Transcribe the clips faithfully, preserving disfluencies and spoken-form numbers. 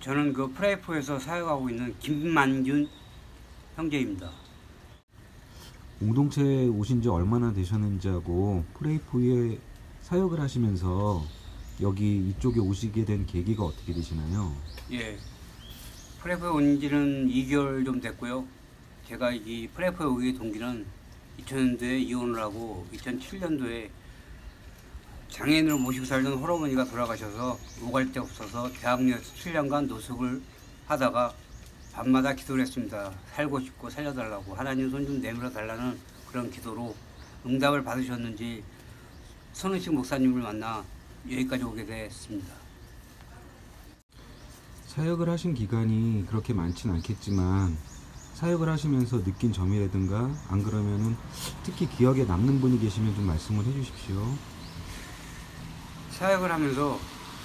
저는 그 프레이포유에서 사역하고 있는 김만균 형제입니다. 공동체에 오신 지 얼마나 되셨는지 하고 프레이포유에 사역을 하시면서 여기 이쪽에 오시게 된 계기가 어떻게 되시나요? 예, 프레이포유 온 지는 이 개월 좀 됐고요. 제가 이 프레이포유 오기 동기는 이천 년도에 이혼을 하고 이천칠 년도에 장애인으로 모시고 살던 홀어머니가 돌아가셔서 오갈 데 없어서 대학로에서 칠 년간 노숙을 하다가 밤마다 기도를 했습니다. 살고 싶고 살려달라고, 하나님 손 좀 내밀어 달라는 그런 기도로 응답을 받으셨는지 손은식 목사님을 만나 여기까지 오게 됐습니다. 사역을 하신 기간이 그렇게 많진 않겠지만 사역을 하시면서 느낀 점이라든가, 안 그러면은 특히 기억에 남는 분이 계시면 좀 말씀을 해주십시오. 사역을 하면서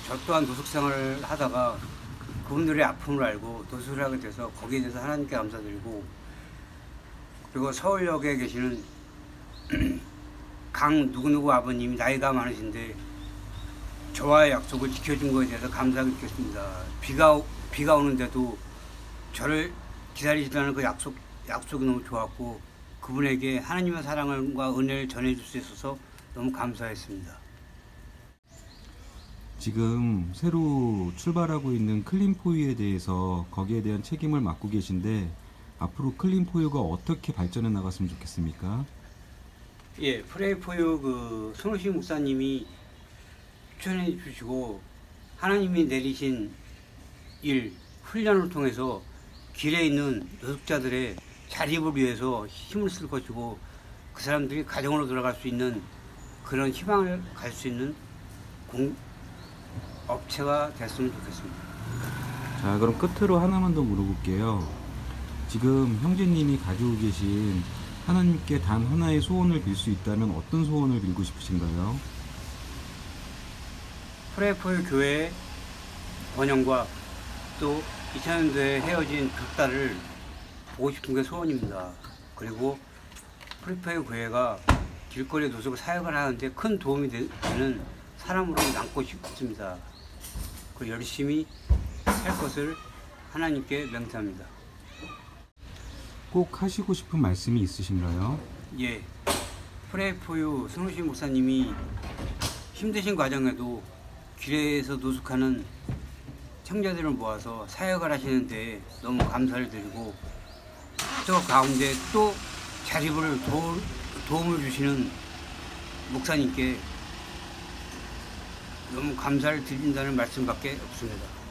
저 또한 노숙생활을 하다가 그분들의 아픔을 알고 노숙을 하게 돼서 거기에 대해서 하나님께 감사드리고, 그리고 서울역에 계시는 강 누구누구 아버님이 나이가 많으신데 저와의 약속을 지켜준 것에 대해서 감사하게 느꼈습니다. 비가, 비가 오는데도 저를 기다리시다는 그 약속, 약속이 너무 좋았고 그분에게 하나님의 사랑과 은혜를 전해줄 수 있어서 너무 감사했습니다. 지금 새로 출발하고 있는 클린포유에 대해서 거기에 대한 책임을 맡고 계신데 앞으로 클린포유가 어떻게 발전해 나갔으면 좋겠습니까? 예, 프레이포유 그 손은식 목사님이 추천해 주시고 하나님이 내리신 일, 훈련을 통해서 길에 있는 노숙자들의 자립을 위해서 힘을 쓸 것이고 그 사람들이 가정으로 돌아갈 수 있는 그런 희망을 갈 수 있는 공 업체가 됐으면 좋겠습니다. 자, 그럼 끝으로 하나만 더 물어볼게요. 지금 형제님이 가지고 계신 하나님께 단 하나의 소원을 빌 수 있다면 어떤 소원을 빌고 싶으신가요? 프레이포유 교회의 번영과 또 이천 년도에 헤어진 두 딸을 보고 싶은 게 소원입니다. 그리고 프레이포유 교회가 길거리 노숙 사역을 하는데 큰 도움이 되는 사람으로 남고 싶습니다. 그 열심히 할 것을 하나님께 맹세합니다. 꼭 하시고 싶은 말씀이 있으신가요? 예, 프레이포유 손은식 목사님이 힘드신 과정에도 길에서 노숙하는 청자들을 모아서 사역을 하시는데 너무 감사를 드리고, 저 가운데 또 자립을 도울, 도움을 주시는 목사님께 너무 감사를 드린다는 말씀밖에 없습니다.